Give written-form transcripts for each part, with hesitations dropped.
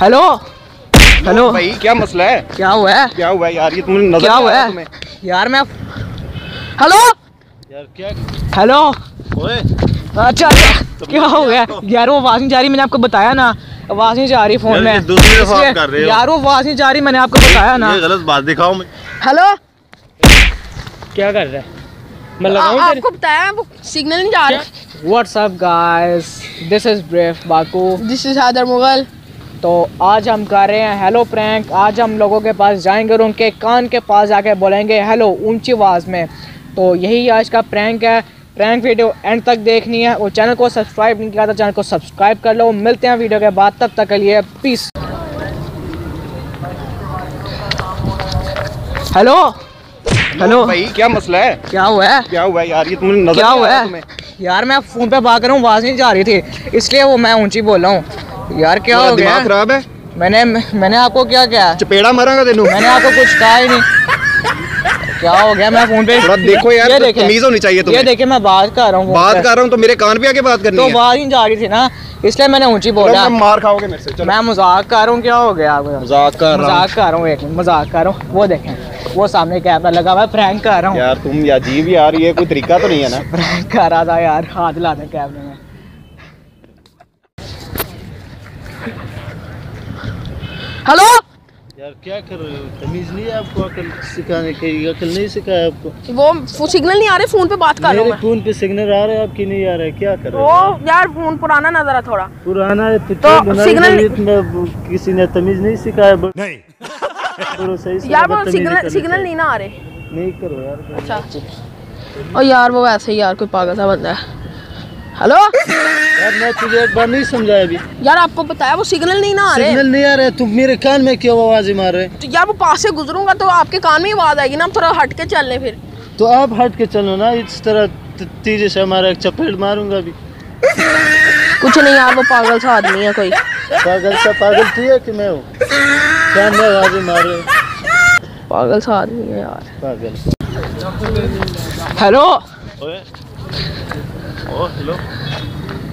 Hello hello भाई, क्या मसला है? क्या हुआ है? क्या हुआ है यार? ये तुमने नजर क्या हुआ है यार? मैं हेलो यार क्या? हेलो ओए अच्छा क्या हो गया यार? वो आवाज़ नहीं जा रही, मैंने आपको बताया ना आवाज़ नहीं जा रही फोन में। दूसरे फोन कर रहे हो यार, वो आवाज़ नहीं जा रही, मैंने आपको बताया ना। गलत बात दिखाओ मैं। हेलो क्या कर रहा है? मैं लगाऊं तेरे आपको बताया वो सिग्नल नहीं जा रहा। व्हाट्सअप गाइस, दिस इज ब्रेफ बाकू, दिस इज हादर मुगल। तो आज हम कर रहे हैं हेलो प्रैंक। आज हम लोगों के पास जाएंगे और उनके कान के पास जाके बोलेंगे हेलो ऊंची आवाज़ में। तो यही आज का प्रैंक है। प्रैंक वीडियो एंड तक देखनी है और चैनल को सब्सक्राइब नहीं किया तो चैनल को सब्सक्राइब कर लो। मिलते हैं वीडियो के बाद, तब तक के लिए पीस। हेलो हेलो भाई, क्या मसला है? क्या हुआ है? क्या हुआ है यार? ये तुमने नजर क्या हुआ है यार? मैं फोन पे बात कर रहा हूँ, आवाज़ नहीं जा रही थी इसलिए वो मैं ऊंची बोल रहा हूँ। यार क्या हो गया? खराब है। मैंने आपको क्या क्या चपेड़ा मारांगा तेनू? मैंने आपको कुछ कहा ही नहीं। क्या हो गया? मैं फोन पे देखो यार, ये देखे, तमीज होनी चाहिए तुम्हें। ये देखे मैं बात कर रहा हूँ तो मेरे कान पे आके बात करनी है। तो आवाज़ नहीं जा रही थी ना इसलिए मैंने ऊंची बोला। मार खाओगे मेरे से? मैं मजाक कर रहा हूँ। क्या हो गया? मजाक कर रहा हूँ। वो देखें, वो सामने कैमरा लगा हुआ है, प्रैंक कर रहा हूँ यार। तुम अजीब यार, ये कोई तरीका तो नहीं है ना? प्रैंक कर रहा था यार, हाथ ला दे कैमरे में। हेलो यार क्या कर रहे हो? तमीज नहीं है आपको? अकल सिखाने के लिए अकल नहीं सिखाया आपको? वो सिग्नल नहीं आ रहे, फोन पे बात कर रहा हूं मैं। फोन पे सिग्नल आ रहा है, आपकी नहीं आ रहा है। क्या कर रहे हो यार? फोन पुराना नजर आ, थोड़ा पुराना है तो सिग्नल किसी ने तमीज नहीं सिखाया। नहीं थोड़ा सही यार, वो सिग्नल नहीं ना आ रहे। नहीं करो यार। अच्छा और यार वो ऐसे ही यार कोई पागल सा बंदा है। हेलो यार मैं तुझे एक बार नहीं समझाया अभी यार, आपको बताया वो सिग्नल नहीं ना आ रहे। सिग्नल नहीं आ रहे, तुम मेरे कान में क्यों आवाज़ मार रहे? तो यार वो पास से गुजरूंगा तो आपके कान में आवाज़ आएगी ना। हम थोड़ा हट के चल लें। फिर तो आप हट के चलो ना, इस तरह तेजी से हमारा एक चपेट मारूंगा अभी। कुछ नहीं यार, वो पागल सा आदमी है कोई। पागल सा? पागल तू है कि मैं हूँ? कान में आवाज़ मार रहे, पागल सा आदमी है यार, पागल। हेलो हेलो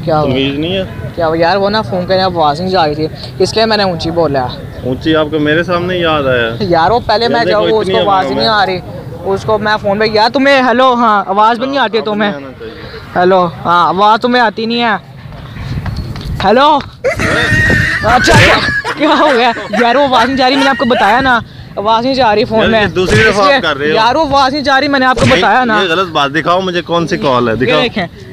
क्या हुआ? तमीज नहीं है क्या हुआ? यार वो ना फोन करने आवाज़ नहीं जा रही थी इसलिए मैंने ऊंची बोला। ऊंची आपको मेरे सामने याद आया यार? वो पहले मैं जाऊँ उसको आवाज़ नहीं आ रही, उसको मैं फ़ोन पे यार तुम्हें हेलो हाँ आवाज़ भी नहीं आती है तुम्हें। हेलो हाँ आवाज़ तुम्हें आती नहीं है। हेलो अच्छा क्या हो गया यार? वो आवाज़ नहीं जा रही, मैंने आपको बताया ना आवाज़ नहीं जा रही फोन में। दूसरी दफा कर रहे हो यार, वो आवाज़ नहीं जा रही, मैंने आपको बताया ना। ये गलत बात दिखाओ मुझे, कौन सी कॉल है? दिखाओ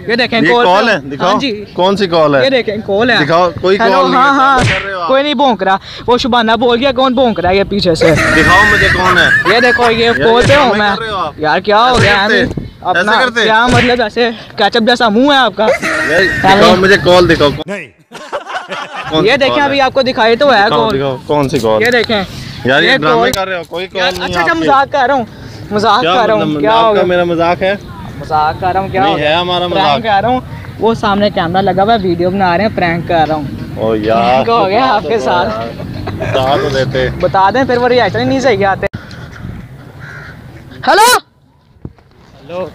ये देखें, ये कॉल है। दिखाओ कौन सी कॉल है? ये देखें कॉल है, दिखाओ। कोई कॉल नहीं? हाँ हाँ कोई नहीं भौंक रहा, वो शुभाना बोल गया। कौन भौंक रहा है ये पीछे से? दिखाओ मुझे कौन है। ये देखो ये कॉल पे हूँ मैं यार। क्या हो गया अपना? क्या मतलब ऐसे कैचअप जैसा मुँह है आपका? मुझे कॉल दिखाओ। ये देखें अभी आपको दिखाई तो है कौन सी कॉल। ये देखें यार ये ड्रामे कर रहे हो, कोई कॉल नहीं। अच्छा अच्छा मजाक कर रहा हूँ, मजाक कर रहा हूँ। क्या आपका मेरा मजाक है? मजाक कर रहा हूँ। क्या है हमारा मजाक? कर रहा हूँ, वो सामने कैमरा लगा हुआ है, वीडियो बना रहे हैं, प्रैंक कर रहा हूँ। ओ यार हो गया आपके साथ? बता दें फिर वो रिएक्शन ही नहीं सही आते। हेलो हेलो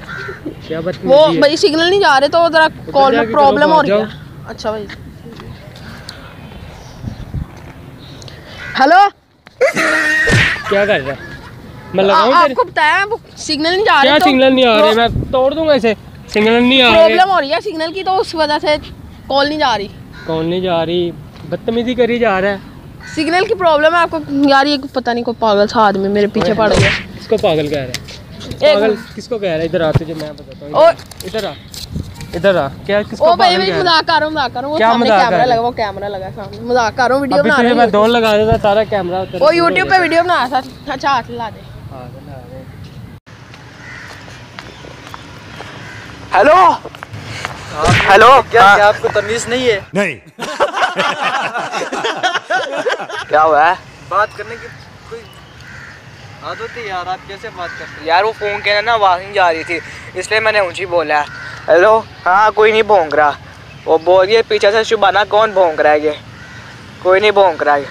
क्या वो भाई सिग्नल नहीं जा रहे तो जरा कॉल में प्रॉब्लम हो रही है। अच्छा भाई हेलो क्या कर रहा है? मैं आपको बताया वो सिग्नल नहीं जा रहा। क्या सिग्नल नहीं आ रहे? मैं तोड़ दूंगा इसे। सिग्नल नहीं आ रहा, प्रॉब्लम हो रही है सिग्नल की, तो उस वजह से कॉल नहीं जा रही। कॉल नहीं जा रही, बदतमीजी करी जा रहा है। सिग्नल की प्रॉब्लम है आपको यार? ये पता नहीं कोई पागल सा आदमी मेरे पीछे पड़ गया। किसको पागल कह रहा है? पागल किसको कह रहा है? इधर आ तुझे मैं बताता हूँ, इधर आ इधर आ। क्या किसको पागल कह रहा है? मजाक कर रहा हूँ। क्या मजाक? कैमरा लगा सामने, मजाक कर रहा हूँ। वीडियो बना रहा हूँ, मैं दौड़ लगा देता सारा कैमरा। वो YouTube पे वीडियो बना रहा था। अच्छा हाथ ला दे। हेलो हेलो क्या आपको तमीज नहीं है? नहीं क्या हुआ है? बात करने की कोई आदत है यार, आप कैसे बात करते हैं यार? वो फोन के ना आवाज़ नहीं जा रही थी इसलिए मैंने ऊंची बोला है। हेलो हाँ कोई नहीं भौंक रहा, वो बोलिए पीछे से शुभाना। कौन भौंक रहा है? ये कोई नहीं भौंक रहा है,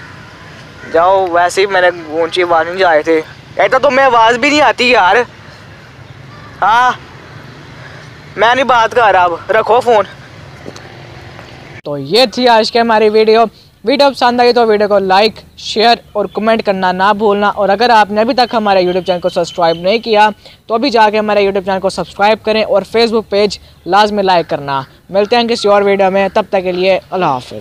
जाओ। वैसे ही मैंने ऊंची आवाज़ नहीं जा रही थी। ये तो तुम्हें आवाज़ भी नहीं आती यार। हाँ मैं नहीं बात कर रहा, अब रखो फ़ोन। तो ये थी आज की हमारी वीडियो। वीडियो पसंद आई तो वीडियो को लाइक, शेयर और कमेंट करना ना भूलना। और अगर आपने अभी तक हमारे यूट्यूब चैनल को सब्सक्राइब नहीं किया तो अभी जाके हमारे यूट्यूब चैनल को सब्सक्राइब करें और फेसबुक पेज लाजमी लाइक करना। मिलते हैं किसी और वीडियो में, तब तक के लिए अल्लाह हाफिज़।